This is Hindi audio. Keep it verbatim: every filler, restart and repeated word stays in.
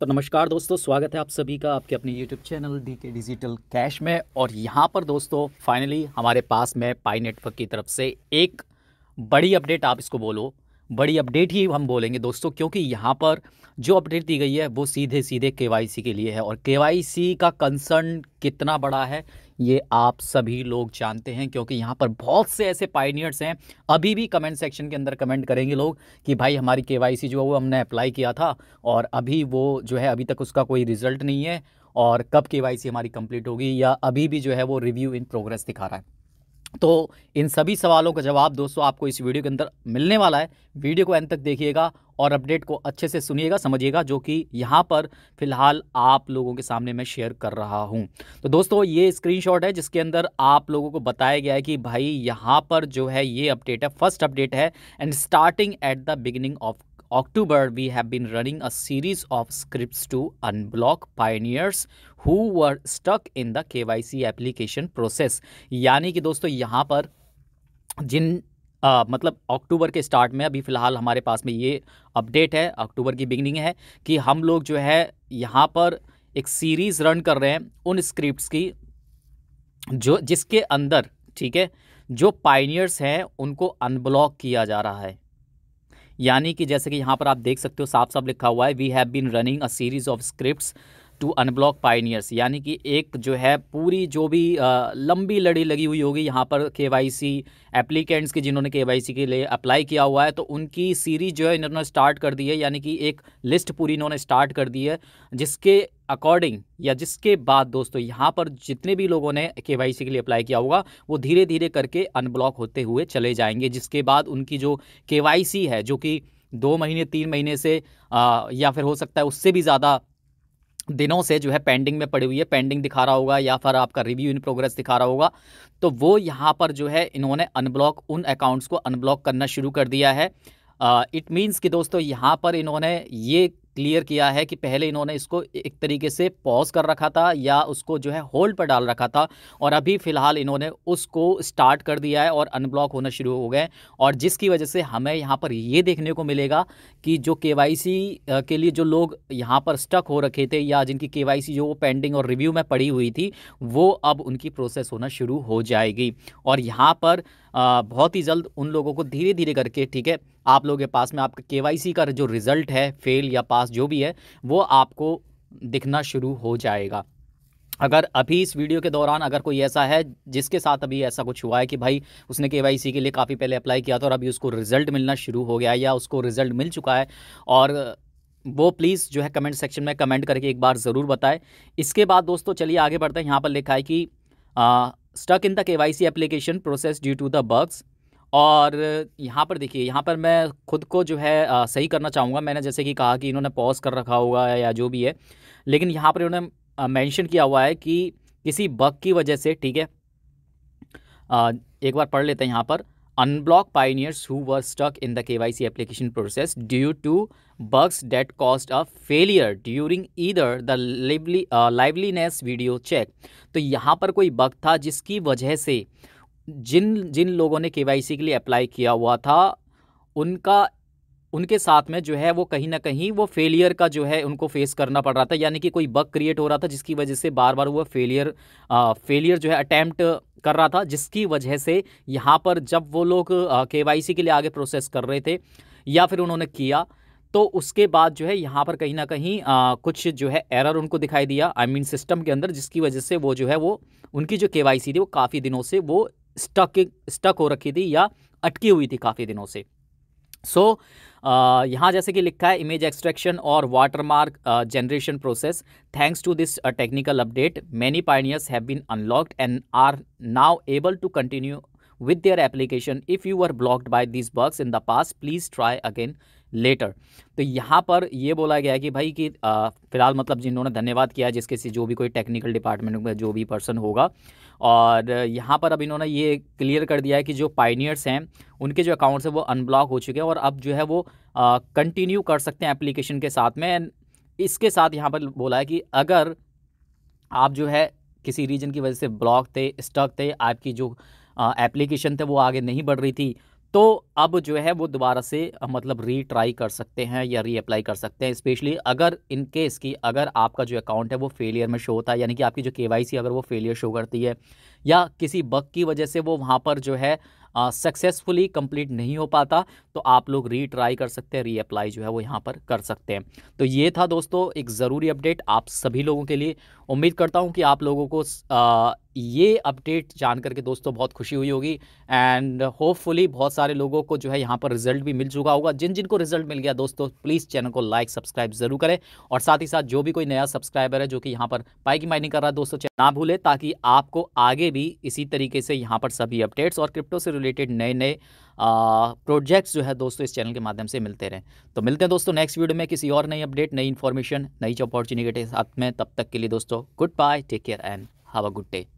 तो नमस्कार दोस्तों, स्वागत है आप सभी का आपके अपने YouTube channel DK digital cash में। और यहाँ पर दोस्तों फाइनली हमारे पास में पाई नेटवर्क की तरफ से एक बड़ी अपडेट, आप इसको बोलो बड़ी अपडेट ही हम बोलेंगे दोस्तों, क्योंकि यहाँ पर जो अपडेट दी गई है वो सीधे सीधे केवाईसी के लिए है। और केवाईसी का कंसर्न कितना बड़ा है ये आप सभी लोग जानते हैं, क्योंकि यहाँ पर बहुत से ऐसे पायनियर्स हैं, अभी भी कमेंट सेक्शन के अंदर कमेंट करेंगे लोग कि भाई हमारी केवाईसी जो है वो हमने अप्लाई किया था और अभी वो जो है अभी तक उसका कोई रिजल्ट नहीं है, और कब केवाईसी हमारी कंप्लीट होगी, या अभी भी जो है वो रिव्यू इन प्रोग्रेस दिखा रहा है। तो इन सभी सवालों का जवाब दोस्तों आपको इस वीडियो के अंदर मिलने वाला है। वीडियो को अंत तक देखिएगा और अपडेट को अच्छे से सुनिएगा, समझिएगा, जो कि यहाँ पर फिलहाल आप लोगों के सामने मैं शेयर कर रहा हूँ। तो दोस्तों ये स्क्रीनशॉट है जिसके अंदर आप लोगों को बताया गया है कि भाई यहाँ पर जो है ये अपडेट है, फर्स्ट अपडेट है। And starting at the beginning of October, we have been running a series of scripts to unblock pioneers who were stuck in the K Y C application process। यानी कि दोस्तों यहाँ पर जिन आ, मतलब अक्टूबर के स्टार्ट में अभी फ़िलहाल हमारे पास में ये अपडेट है, अक्टूबर की बिगनिंग है, कि हम लोग जो है यहाँ पर एक सीरीज़ रन कर रहे हैं उन स्क्रिप्ट्स की जो जिसके अंदर, ठीक है, जो पायनियर्स हैं उनको अनब्लॉक किया जा रहा है। यानी कि जैसे कि यहाँ पर आप देख सकते हो, साफ साफ लिखा हुआ है we have been running a series of scripts to unblock pioneers. यानी कि एक जो है पूरी जो भी आ, लंबी लड़ी लगी हुई होगी यहाँ पर केवाईसी एप्लीकेंट्स की, जिन्होंने केवाईसी के लिए अप्लाई किया हुआ है, तो उनकी सीरीज जो है इन्होंने स्टार्ट कर दी है। यानी कि एक लिस्ट पूरी इन्होंने स्टार्ट कर दी है जिसके अकॉर्डिंग या जिसके बाद दोस्तों यहाँ पर जितने भी लोगों ने केवाईसी के लिए अप्लाई किया होगा वो धीरे धीरे करके अनब्लॉक होते हुए चले जाएंगे, जिसके बाद उनकी जो केवाईसी है जो कि दो महीने तीन महीने से आ, या फिर हो सकता है उससे भी ज़्यादा दिनों से जो है पेंडिंग में पड़ी हुई है, पेंडिंग दिखा रहा होगा या फिर आपका रिव्यू इन प्रोग्रेस दिखा रहा होगा, तो वो यहाँ पर जो है इन्होंने अनब्लॉक उन अकाउंट्स को अनब्लॉक करना शुरू कर दिया है। इट मीन्स कि दोस्तों यहाँ पर इन्होंने ये क्लियर किया है कि पहले इन्होंने इसको एक तरीके से पॉज कर रखा था या उसको जो है होल्ड पर डाल रखा था, और अभी फ़िलहाल इन्होंने उसको स्टार्ट कर दिया है और अनब्लॉक होना शुरू हो गए। और जिसकी वजह से हमें यहाँ पर ये देखने को मिलेगा कि जो केवाईसी के लिए जो लोग यहाँ पर स्टक हो रखे थे या जिनकी केवाईसी जो वो पेंडिंग और रिव्यू में पड़ी हुई थी वो अब उनकी प्रोसेस होना शुरू हो जाएगी। और यहाँ पर बहुत ही जल्द उन लोगों को धीरे धीरे करके, ठीक है, आप लोगों के पास में आपका केवाईसी का जो रिज़ल्ट है, फेल या पास जो भी है, वो आपको दिखना शुरू हो जाएगा। अगर अभी इस वीडियो के दौरान अगर कोई ऐसा है जिसके साथ अभी ऐसा कुछ हुआ है कि भाई उसने केवाईसी के लिए काफ़ी पहले अप्लाई किया था और अभी उसको रिज़ल्ट मिलना शुरू हो गया है या उसको रिज़ल्ट मिल चुका है, और वो प्लीज़ जो है कमेंट सेक्शन में कमेंट करके एक बार ज़रूर बताएं। इसके बाद दोस्तों चलिए आगे बढ़ते हैं। यहाँ पर लिखा है कि stuck in the KYC application process due to the bugs. और यहाँ पर देखिए, यहाँ पर मैं खुद को जो है आ, सही करना चाहूँगा। मैंने जैसे कि कहा कि इन्होंने पॉज कर रखा होगा या जो भी है, लेकिन यहाँ पर इन्होंने मेंशन किया हुआ है कि किसी बग की वजह से, ठीक है, आ, एक बार पढ़ लेते हैं यहाँ पर। Unblock pioneers who were stuck in the KYC application process due to bugs that cost a failure during either the liveliness video check. तो यहाँ पर कोई बग था जिसकी वजह से जिन जिन लोगों ने केवाईसी के लिए अप्लाई किया हुआ था उनका उनके साथ में जो है वो कहीं ना कहीं वो फेलियर का जो है उनको फेस करना पड़ रहा था। यानी कि कोई बग क्रिएट हो रहा था जिसकी वजह से बार बार वो फेलियर आ, फेलियर जो है अटैम्प्ट कर रहा था, जिसकी वजह से यहाँ पर जब वो लोग केवाईसी के लिए आगे प्रोसेस कर रहे थे या फिर उन्होंने किया, तो उसके बाद जो है यहाँ पर कहीं ना कहीं आ, कुछ जो है एरर उनको दिखाई दिया, आई मीन सिस्टम के अंदर, जिसकी वजह से वो जो है वो उनकी जो केवाईसी थी वो काफ़ी दिनों से वो स्टक स्टक हो रखी थी या अटकी हुई थी काफ़ी दिनों से। सो so, यहाँ जैसे कि लिखा है इमेज एक्सट्रैक्शन और watermark generation process thanks to this technical update many pioneers have been unlocked and are now able to continue with their application. If you are blocked by this bugs in the past please try again later. तो यहाँ पर ये बोला गया है कि भाई कि फ़िलहाल मतलब जिन्होंने धन्यवाद किया जिसके से जो भी कोई टेक्निकल डिपार्टमेंट में जो भी पर्सन होगा, और यहाँ पर अब इन्होंने ये क्लियर कर दिया है कि जो पायनियर्स हैं उनके जो अकाउंट्स हैं वो अनब्लॉक हो चुके हैं और अब जो है वो कंटिन्यू कर सकते हैं एप्लीकेशन के साथ में। एंड इसके साथ यहाँ पर बोला है कि अगर आप जो है किसी रीजन की वजह से ब्लॉक थे, स्टक थे, आपकी जो एप्लीकेशन थे वो आगे नहीं बढ़ रही थी, तो अब जो है वो दोबारा से मतलब रीट्राई कर सकते हैं या रीअप्लाई कर सकते हैं, स्पेशली अगर इन केस की अगर आपका जो अकाउंट है वो फेलियर में शो होता है, यानी कि आपकी जो केवाईसी अगर वो फेलियर शो करती है या किसी बग की वजह से वो वहाँ पर जो है सक्सेसफुली कंप्लीट नहीं हो पाता, तो आप लोग रीट्राई कर सकते हैं, रीअप्लाई जो है वो यहाँ पर कर सकते हैं। तो ये था दोस्तों एक ज़रूरी अपडेट आप सभी लोगों के लिए। उम्मीद करता हूँ कि आप लोगों को आ, ये अपडेट जान करके दोस्तों बहुत खुशी हुई होगी एंड होपफुली बहुत सारे लोगों को जो है यहाँ पर रिजल्ट भी मिल चुका होगा। जिन जिनको रिजल्ट मिल गया दोस्तों प्लीज़ चैनल को लाइक सब्सक्राइब जरूर करें, और साथ ही साथ जो भी कोई नया सब्सक्राइबर है जो कि यहाँ पर पाई की माइनिंग कर रहा है दोस्तों चैनल ना भूले, ताकि आपको आगे भी इसी तरीके से यहाँ पर सभी अपडेट्स और क्रिप्टो से रिलेटेड नए नए प्रोजेक्ट्स जो है दोस्तों इस चैनल के माध्यम से मिलते रहें। तो मिलते हैं दोस्तों नेक्स्ट वीडियो में किसी और नई अपडेट, नई इन्फॉर्मेशन, नई अपॉर्चुनिटी के साथ में। तब तक के लिए दोस्तों good bye, take care and have a good day.